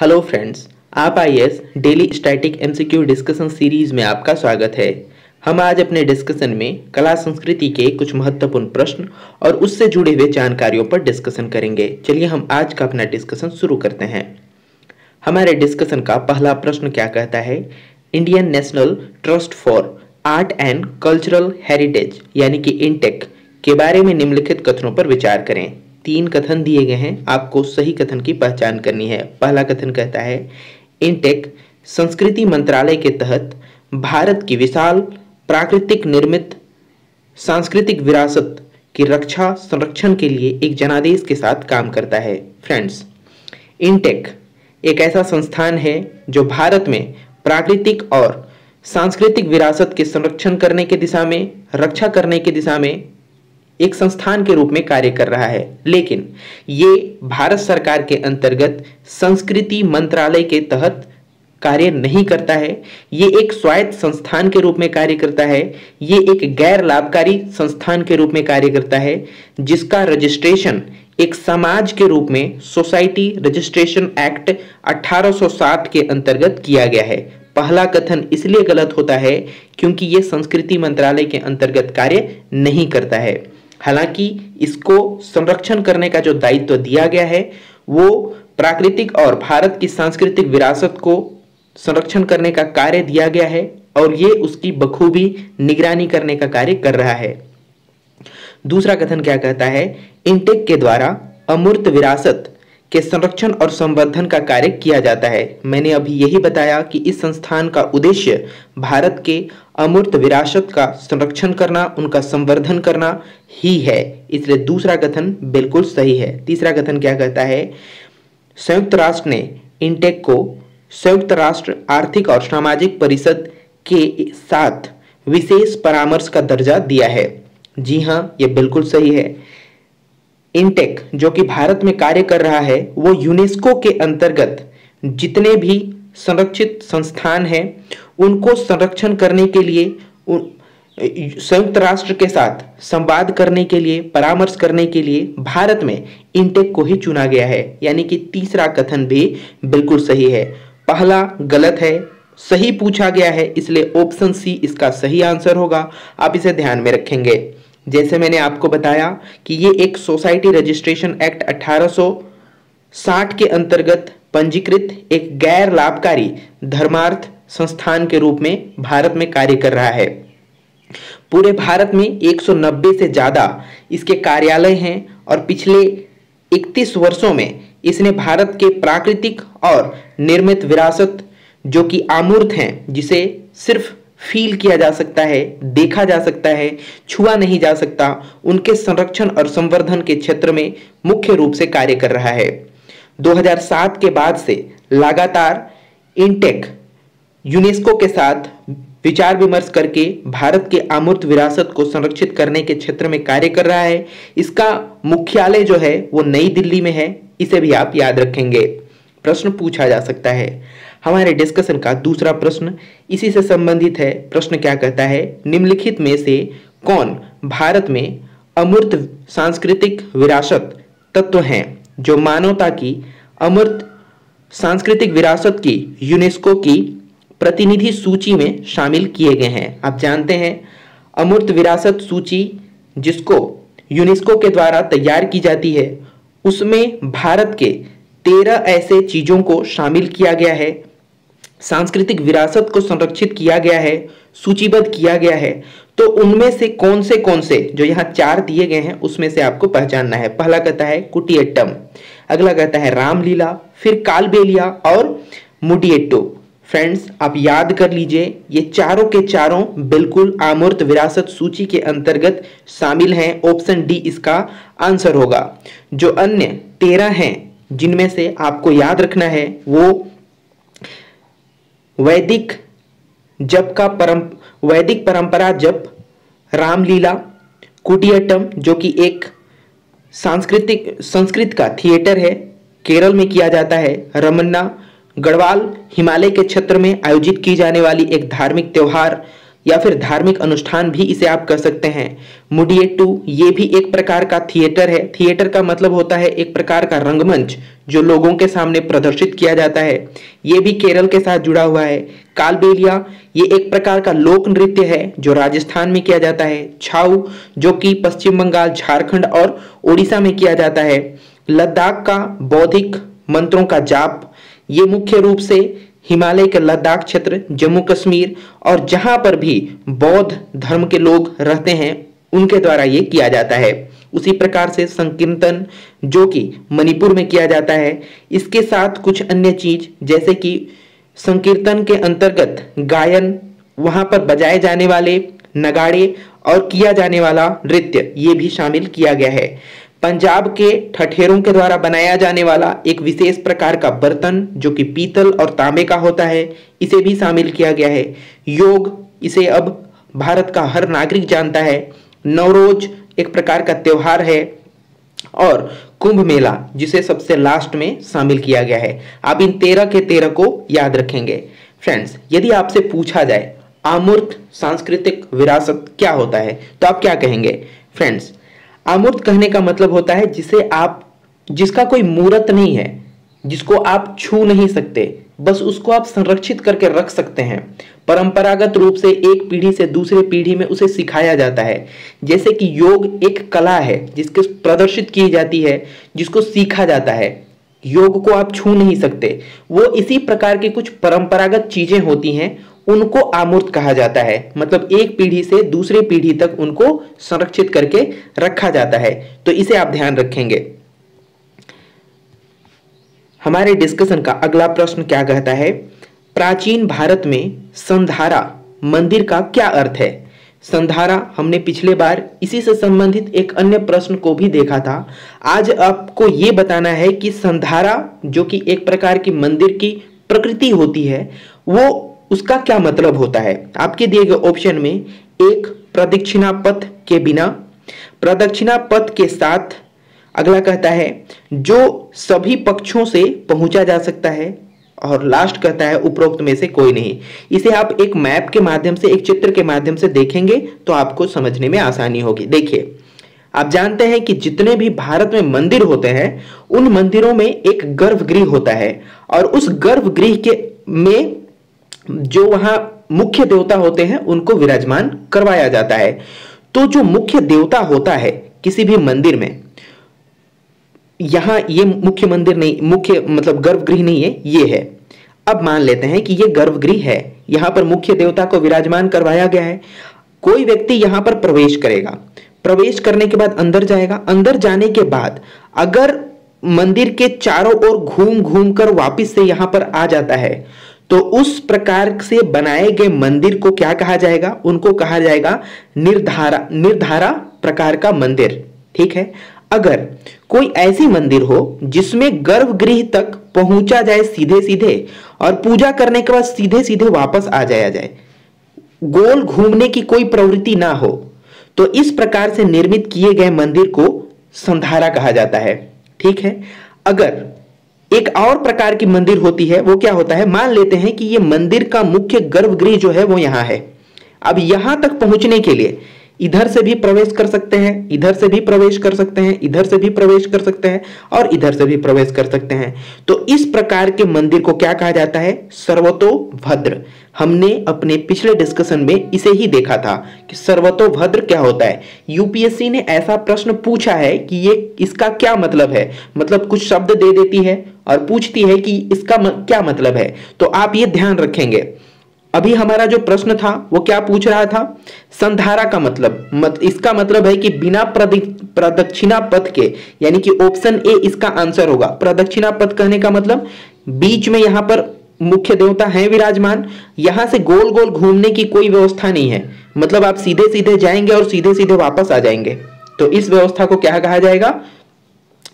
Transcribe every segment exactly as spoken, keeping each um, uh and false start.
Hello friends, आप IAS daily static MCQ discussion series में आपका स्वागत है। हम आज अपने डिस्कशन में कला संस्कृति के कुछ महत्वपूर्ण प्रश्न और उससे जुड़े हुए जानकारियों पर डिस्कशन करेंगे। चलिए हम आज का अपना डिस्कशन शुरू करते हैं। हमारे डिस्कशन का पहला प्रश्न क्या कहता है, Indian national trust for art and cultural heritage यानी कि इनटेक के बारे में निम्नलिखित कथनों पर विचार करें। तीन कथन दिए गए हैं, आपको सही कथन की पहचान करनी है। पहला कथन कहता है, इनटेक संस्कृति मंत्रालय के तहत भारत की विशाल प्राकृतिक निर्मित सांस्कृतिक विरासत की रक्षा संरक्षण के लिए एक जनादेश के साथ काम करता है। फ्रेंड्स, इनटेक एक ऐसा संस्थान है जो भारत में प्राकृतिक और सांस्कृतिक विरासत के संरक्षण करने की दिशा में, रक्षा करने की दिशा में एक संस्थान के रूप में कार्य कर रहा है, लेकिन ये भारत सरकार के अंतर्गत संस्कृति मंत्रालय के तहत कार्य नहीं करता है। ये एक स्वायत्त संस्थान के रूप में कार्य करता है। ये एक गैर लाभकारी संस्थान के रूप में कार्य करता है जिसका रजिस्ट्रेशन एक समाज के रूप में सोसाइटी रजिस्ट्रेशन एक्ट अठारह सौ साठ के अंतर्गत किया गया है। पहला कथन इसलिए गलत होता है क्योंकि ये संस्कृति मंत्रालय के अंतर्गत कार्य नहीं करता है। हालांकि इसको संरक्षण करने का जो दायित्व दिया गया है वो प्राकृतिक और भारत की सांस्कृतिक विरासत को संरक्षण करने का कार्य दिया गया है और ये उसकी बखूबी निगरानी करने का कार्य कर रहा है। दूसरा कथन क्या कहता है, इनटेक के द्वारा अमूर्त विरासत के संरक्षण और संवर्धन का कार्य किया जाता है। मैंने अभी यही बताया कि इस संस्थान का उद्देश्य भारत के अमूर्त विरासत का संरक्षण करना, उनका संवर्धन करना ही है, इसलिए दूसरा कथन बिल्कुल सही है। तीसरा कथन क्या कहता है, संयुक्त राष्ट्र ने इनटेक को संयुक्त राष्ट्र आर्थिक और सामाजिक परिषद के साथ विशेष परामर्श का दर्जा दिया है। जी हाँ, ये बिल्कुल सही है। इनटेक जो कि भारत में कार्य कर रहा है वो यूनेस्को के अंतर्गत जितने भी संरक्षित संस्थान हैं उनको संरक्षण करने के लिए संयुक्त राष्ट्र के साथ संवाद करने के लिए, परामर्श करने के लिए भारत में इनटेक को ही चुना गया है, यानी कि तीसरा कथन भी बिल्कुल सही है। पहला गलत है, सही पूछा गया है, इसलिए ऑप्शन सी इसका सही आंसर होगा। आप इसे ध्यान में रखेंगे। जैसे मैंने आपको बताया कि ये एक सोसाइटी रजिस्ट्रेशन एक्ट अठारह सौ साठ के अंतर्गत पंजीकृत एक गैर लाभकारी धर्मार्थ संस्थान के रूप में भारत में कार्य कर रहा है। पूरे भारत में एक सौ नब्बे से ज़्यादा इसके कार्यालय हैं और पिछले इकतीस वर्षों में इसने भारत के प्राकृतिक और निर्मित विरासत जो कि अमूर्त हैं, जिसे सिर्फ फील किया जा सकता है, देखा जा सकता है, छुआ नहीं जा सकता, उनके संरक्षण और संवर्धन के क्षेत्र में मुख्य रूप से कार्य कर रहा है। दो हज़ार सात के बाद से लगातार इनटेक यूनेस्को के साथ विचार विमर्श करके भारत के अमूर्त विरासत को संरक्षित करने के क्षेत्र में कार्य कर रहा है। इसका मुख्यालय जो है वो नई दिल्ली में है, इसे भी आप याद रखेंगे। प्रश्न पूछा जा सकता है। हमारे डिस्कशन का दूसरा प्रश्न इसी से संबंधित है। प्रश्न क्या कहता है, निम्नलिखित में से कौन भारत में अमूर्त सांस्कृतिक विरासत तत्व हैं जो मानवता की अमूर्त सांस्कृतिक विरासत की यूनेस्को की प्रतिनिधि सूची में शामिल किए गए हैं। आप जानते हैं अमूर्त विरासत सूची जिसको यूनेस्को के द्वारा तैयार की जाती है, उसमें भारत के तेरह ऐसे चीज़ों को शामिल किया गया है, सांस्कृतिक विरासत को संरक्षित किया गया है, सूचीबद्ध किया गया है। तो उनमें से कौन से कौन से जो यहाँ चार दिए गए हैं उसमें से आपको पहचानना है। पहला कहता है कुटियट्टम, अगला कहता है रामलीला, फिर कालबेलिया और मुडियट्टू। फ्रेंड्स, आप याद कर लीजिए, ये चारों के चारों बिल्कुल अमूर्त विरासत सूची के अंतर्गत शामिल हैं। ऑप्शन डी इसका आंसर होगा। जो अन्य तेरह हैं जिनमें से आपको याद रखना है वो वैदिक जप का परम वैदिक परंपरा जप, रामलीला, कुटियाट्टम जो कि एक सांस्कृतिक संस्कृत का थिएटर है, केरल में किया जाता है, रमन्ना गढ़वाल हिमालय के क्षेत्र में आयोजित की जाने वाली एक धार्मिक त्यौहार, या फिर धार्मिक अनुष्ठान भी इसे आप कर सकते हैं। मुडियेट्टू ये भी एक प्रकार का थिएटर है। थिएटर का मतलब होता है एक प्रकार का रंगमंच जो लोगों के सामने प्रदर्शित किया जाता है। ये भी केरल के साथ जुड़ा हुआ है। कालबेलिया ये एक प्रकार का लोक नृत्य है जो राजस्थान में किया जाता है। छाऊ जो कि पश्चिम बंगाल, झारखंड और उड़ीसा में किया जाता है। लद्दाख का बौद्धिक मंत्रों का जाप ये मुख्य रूप से हिमालय के लद्दाख क्षेत्र, जम्मू कश्मीर और जहां पर भी बौद्ध धर्म के लोग रहते हैं उनके द्वारा ये किया जाता है। उसी प्रकार से संकीर्तन जो कि मणिपुर में किया जाता है। इसके साथ कुछ अन्य चीज जैसे कि संकीर्तन के अंतर्गत गायन, वहां पर बजाए जाने वाले नगाड़े और किया जाने वाला नृत्य ये भी शामिल किया गया है। पंजाब के ठठेरों के द्वारा बनाया जाने वाला एक विशेष प्रकार का बर्तन जो कि पीतल और तांबे का होता है इसे भी शामिल किया गया है। योग इसे अब भारत का हर नागरिक जानता है। नवरोज एक प्रकार का त्यौहार है और कुंभ मेला जिसे सबसे लास्ट में शामिल किया गया है। आप इन तेरह के तेरह को याद रखेंगे। फ्रेंड्स, यदि आपसे पूछा जाए अमूर्त सांस्कृतिक विरासत क्या होता है तो आप क्या कहेंगे? फ्रेंड्स, अमूर्त कहने का मतलब होता है जिसे आप, जिसका कोई मूर्त नहीं है, जिसको आप छू नहीं सकते, बस उसको आप संरक्षित करके रख सकते हैं। परंपरागत रूप से एक पीढ़ी से दूसरे पीढ़ी में उसे सिखाया जाता है। जैसे कि योग एक कला है जिसके प्रदर्शित की जाती है, जिसको सीखा जाता है। योग को आप छू नहीं सकते। वो इसी प्रकार की कुछ परंपरागत चीजें होती हैं, उनको अमूर्त कहा जाता है। मतलब एक पीढ़ी से दूसरे पीढ़ी तक उनको संरक्षित करके रखा जाता है। तो इसे आप ध्यान रखेंगे। हमारे डिस्कशन का अगला प्रश्न क्या कहता है? प्राचीन भारत में संधारा मंदिर का क्या अर्थ है? संधारा हमने पिछले बार इसी से संबंधित एक अन्य प्रश्न को भी देखा था। आज आपको ये बताना है कि संधारा जो कि एक प्रकार की मंदिर की प्रकृति होती है, वो उसका क्या मतलब होता है। आपके दिए गए ऑप्शन में एक, प्रदक्षिणा पथ के बिना, प्रदक्षिणा पथ के साथ। अगला कहता है जो सभी पक्षों से पहुंचा जा सकता है। और लास्ट कहता है उपरोक्त में से कोई नहीं। इसे आप एक मैप के माध्यम से, एक चित्र के माध्यम से देखेंगे तो आपको समझने में आसानी होगी। देखिए, आप जानते हैं कि जितने भी भारत में मंदिर होते हैं उन मंदिरों में एक गर्भगृह होता है और उस गर्भगृह के में जो वहां मुख्य देवता होते हैं उनको विराजमान करवाया जाता है। तो जो मुख्य देवता होता है किसी भी मंदिर में, यहां ये मुख्य मंदिर नहीं, मुख्य मतलब गर्भगृह नहीं है, ये है। अब मान लेते हैं कि ये गर्भगृह है, यहां पर मुख्य देवता को विराजमान करवाया गया है। कोई व्यक्ति यहां पर प्रवेश करेगा, प्रवेश करने के बाद अंदर जाएगा, अंदर जाने के बाद अगर मंदिर के चारों ओर घूम घूम कर वापिस से यहां पर आ जाता है तो उस प्रकार से बनाए गए मंदिर को क्या कहा जाएगा? उनको कहा जाएगा निर्धारा, निर्धारा प्रकार का मंदिर। ठीक है, अगर कोई ऐसी मंदिर हो जिसमें गर्भगृह तक पहुंचा जाए सीधे सीधे और पूजा करने के बाद सीधे सीधे वापस आ जाया जाए, गोल घूमने की कोई प्रवृत्ति ना हो, तो इस प्रकार से निर्मित किए गए मंदिर को संधारा कहा जाता है। ठीक है, अगर एक और प्रकार की मंदिर होती है, वो क्या होता है? मान लेते हैं कि ये मंदिर का मुख्य गर्भगृह जो है वो यहाँ है। अब यहाँ तक पहुंचने के लिए इधर से भी प्रवेश कर सकते हैं, इधर से भी प्रवेश कर सकते हैं, इधर से भी प्रवेश कर सकते हैं और इधर से भी प्रवेश कर सकते हैं। तो इस प्रकार के मंदिर को क्या कहा जाता है? सर्वतोभद्र। हमने अपने पिछले डिस्कशन में इसे ही देखा था कि सर्वतोभद्र क्या होता है। यूपीएससी ने ऐसा प्रश्न पूछा है कि ये इसका क्या मतलब है। मतलब कुछ शब्द दे देती है और पूछती है कि इसका क्या मतलब है। तो आप ये ध्यान रखेंगे। अभी हमारा जो प्रश्न था वो क्या पूछ रहा था? संधारा का मतलब, मत, इसका मतलब है कि बिना प्रदक्षिणा पथ के, यानी कि ऑप्शन ए इसका आंसर होगा। प्रदक्षिणा पथ कहने का मतलब बीच में यहाँ पर मुख्य देवता है विराजमान, यहाँ से गोल गोल घूमने की कोई व्यवस्था नहीं है। मतलब आप सीधे सीधे जाएंगे और सीधे सीधे वापस आ जाएंगे। तो इस व्यवस्था को क्या कहा जाएगा?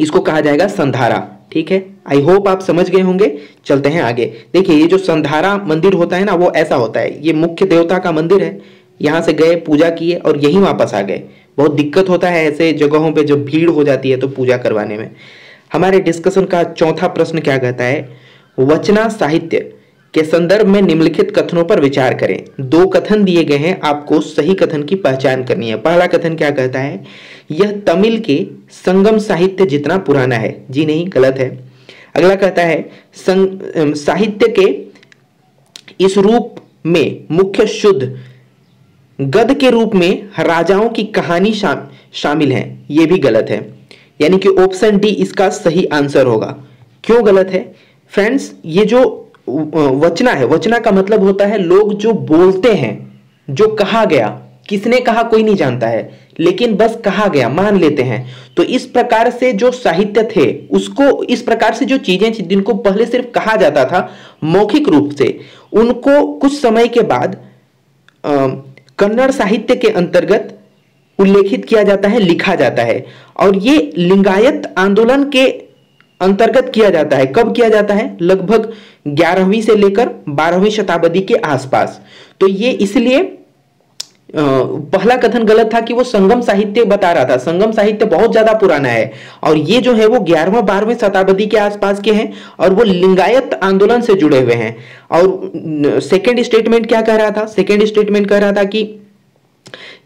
इसको कहा जाएगा संधारा। ठीक है, आई होप आप समझ गए होंगे। चलते हैं आगे। देखिए, ये जो संधारा मंदिर होता है ना, वो ऐसा होता है, ये मुख्य देवता का मंदिर है, यहाँ से गए, पूजा किए और यहीं वापस आ गए। बहुत दिक्कत होता है ऐसे जगहों पे, जब भीड़ हो जाती है तो पूजा करवाने में। हमारे डिस्कशन का चौथा प्रश्न क्या कहता है? वचना साहित्य के संदर्भ में निम्नलिखित कथनों पर विचार करें। दो कथन दिए गए हैं, आपको सही कथन की पहचान करनी है। पहला कथन क्या कहता है, यह तमिल के संगम साहित्य जितना पुराना है। जी नहीं, गलत है। अगला कहता है संग, साहित्य के इस रूप में मुख्य शुद्ध गद के रूप में राजाओं की कहानी शाम, शामिल है। यह भी गलत है, यानी कि ऑप्शन डी इसका सही आंसर होगा। क्यों गलत है फ्रेंड्स, ये जो वचना है, वचना का मतलब होता है लोग जो बोलते हैं, जो कहा गया, किसने कहा कोई नहीं जानता है, लेकिन बस कहा गया मान लेते हैं। तो इस प्रकार से जो साहित्य थे उसको, इस प्रकार से जो चीजें जिनको पहले सिर्फ कहा जाता था मौखिक रूप से, उनको कुछ समय के बाद कन्नड़ साहित्य के अंतर्गत उल्लेखित किया जाता है, लिखा जाता है। और ये लिंगायत आंदोलन के अंतर्गत किया जाता है। कब किया जाता है, लगभग ग्यारहवीं से लेकर बारहवीं शताब्दी के आसपास। तो ये इसलिए पहला कथन गलत था कि वो संगम साहित्य बता रहा था। संगम साहित्य बहुत ज्यादा पुराना है और ये जो है वो ग्यारहवीं बारहवीं शताब्दी के आसपास के हैं और वो लिंगायत आंदोलन से जुड़े हुए हैं। और सेकेंड स्टेटमेंट क्या कह रहा था, सेकेंड स्टेटमेंट कह रहा था कि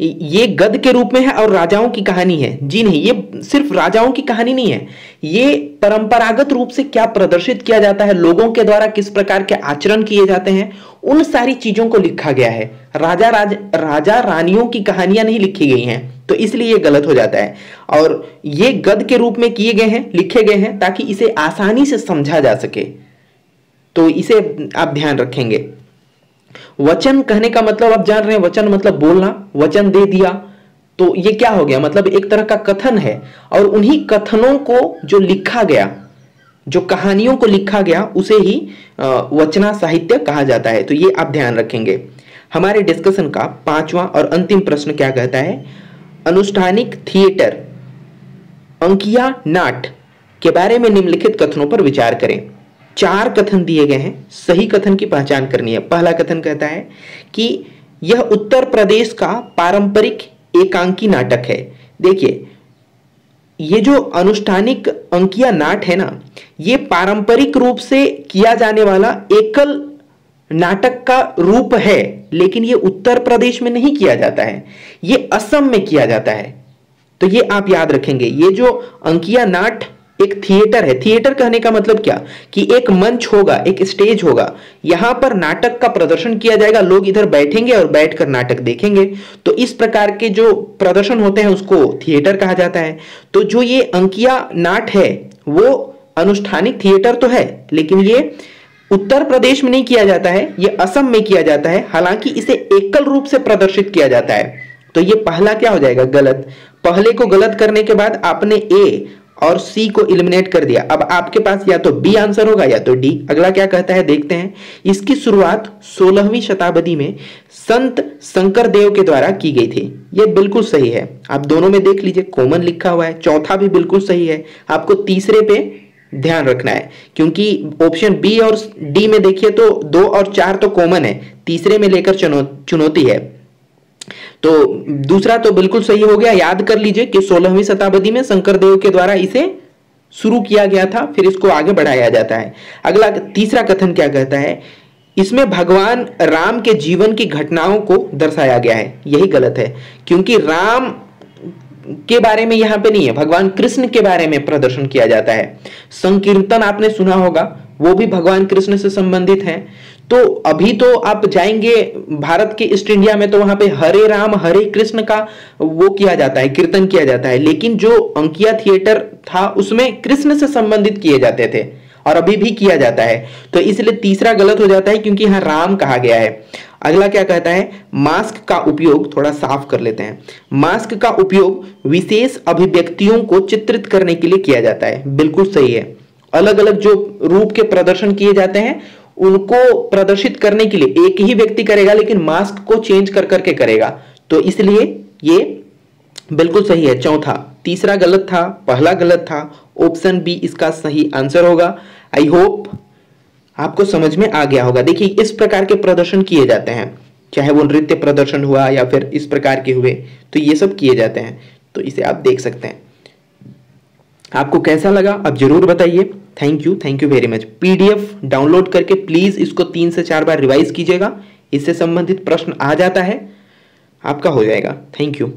ये गद के रूप में है और राजाओं की कहानी है। जी नहीं, ये सिर्फ राजाओं की कहानी नहीं है, ये परंपरागत रूप से क्या प्रदर्शित किया जाता है, लोगों के द्वारा किस प्रकार के आचरण किए जाते हैं, उन सारी चीजों को लिखा गया है। राजा राज, राजा रानियों की कहानियां नहीं लिखी गई हैं, तो इसलिए ये गलत हो जाता है। और ये गद के रूप में किए गए हैं, लिखे गए हैं, ताकि इसे आसानी से समझा जा सके, तो इसे आप ध्यान रखेंगे। वचन कहने का मतलब आप जान रहे हैं, वचन मतलब बोलना, वचन दे दिया, तो ये क्या हो गया, मतलब एक तरह का कथन है। और उन्हीं कथनों को जो लिखा गया, जो कहानियों को लिखा गया, उसे ही वचना साहित्य कहा जाता है। तो ये आप ध्यान रखेंगे। हमारे डिस्कशन का पांचवा और अंतिम प्रश्न क्या कहता है, अनुष्ठानिक थिएटर अंकिया नाट के बारे में निम्नलिखित कथनों पर विचार करें। चार कथन दिए गए हैं, सही कथन की पहचान करनी है। पहला कथन कहता है कि यह उत्तर प्रदेश का पारंपरिक एकांकी नाटक है। देखिए, ये जो अनुष्ठानिक अंकिया नाट है ना, ये पारंपरिक रूप से किया जाने वाला एकल नाटक का रूप है, लेकिन ये उत्तर प्रदेश में नहीं किया जाता है, ये असम में किया जाता है। तो ये आप याद रखेंगे। ये जो अंकिया नाट एक थिएटर है, थिएटर कहने का मतलब क्या, कि एक मंच होगा, एक स्टेज होगा, यहां पर नाटक का प्रदर्शन किया जाएगा, लोग इधर बैठेंगे और बैठकर नाटक देखेंगे। तो इस प्रकार के जो प्रदर्शन होते हैं उसको थिएटर कहा जाता है। तो जो ये अंकिया नाट है वो अनुष्ठानिक थिएटर तो है, लेकिन ये उत्तर प्रदेश में नहीं किया जाता है, ये असम में किया जाता है, हालांकि इसे एकल रूप से प्रदर्शित किया जाता है। तो ये पहला क्या हो जाएगा, गलत। पहले को गलत करने के बाद आपने ए और सी को इलिमिनेट कर दिया, अब आपके पास या तो बी आंसर होगा या तो डी। अगला क्या कहता है देखते हैं। इसकी शुरुआत सोलहवीं शताब्दी में संत शंकर देव के द्वारा की गई थी। यह बिल्कुल सही है, आप दोनों में देख लीजिए कॉमन लिखा हुआ है। चौथा भी बिल्कुल सही है, आपको तीसरे पे ध्यान रखना है, क्योंकि ऑप्शन बी और डी में देखिए तो दो और चार तो कॉमन है, तीसरे में लेकर चुनौती है। तो दूसरा तो बिल्कुल सही हो गया। याद कर लीजिए कि सोलहवीं शताब्दी में शंकरदेव के द्वारा इसे शुरू किया गया था, फिर इसको आगे बढ़ाया जाता है। अगला तीसरा कथन क्या कहता है, इसमें भगवान राम के जीवन की घटनाओं को दर्शाया गया है। यही गलत है, क्योंकि राम के बारे में यहाँ पे नहीं है, भगवान कृष्ण के बारे में प्रदर्शन किया जाता है। संकीर्तन आपने सुना होगा, वो भी भगवान कृष्ण से संबंधित है। तो अभी तो आप जाएंगे भारत के ईस्ट इंडिया में, तो वहां पे हरे राम हरे कृष्ण का वो किया जाता है, कीर्तन किया जाता है, लेकिन जो अंकिया थिएटर था उसमें कृष्ण से संबंधित किए जाते थे और अभी भी किया जाता है। तो इसलिए तीसरा गलत हो जाता है, क्योंकि यहाँ राम कहा गया है। अगला क्या कहता है, मास्क का उपयोग, थोड़ा साफ कर लेते हैं। मास्क का उपयोग विशेष अभिव्यक्तियों को चित्रित करने के लिए किया जाता है। बिल्कुल सही है, अलग अलग जो रूप के प्रदर्शन किए जाते हैं उनको प्रदर्शित करने के लिए एक ही व्यक्ति करेगा, लेकिन मास्क को चेंज कर करके करेगा। तो इसलिए ये बिल्कुल सही है। चौथा, तीसरा गलत था, पहला गलत था, ऑप्शन बी इसका सही आंसर होगा। आई होप आपको समझ में आ गया होगा। देखिए, इस प्रकार के प्रदर्शन किए जाते हैं, चाहे वो नृत्य प्रदर्शन हुआ या फिर इस प्रकार के हुए, तो ये सब किए जाते हैं। तो इसे आप देख सकते हैं। आपको कैसा लगा आप जरूर बताइए। Thank you thank you very much. PDF download करके प्लीज़ इसको तीन से चार बार रिवाइज कीजिएगा, इससे संबंधित प्रश्न आ जाता है आपका हो जाएगा। Thank you.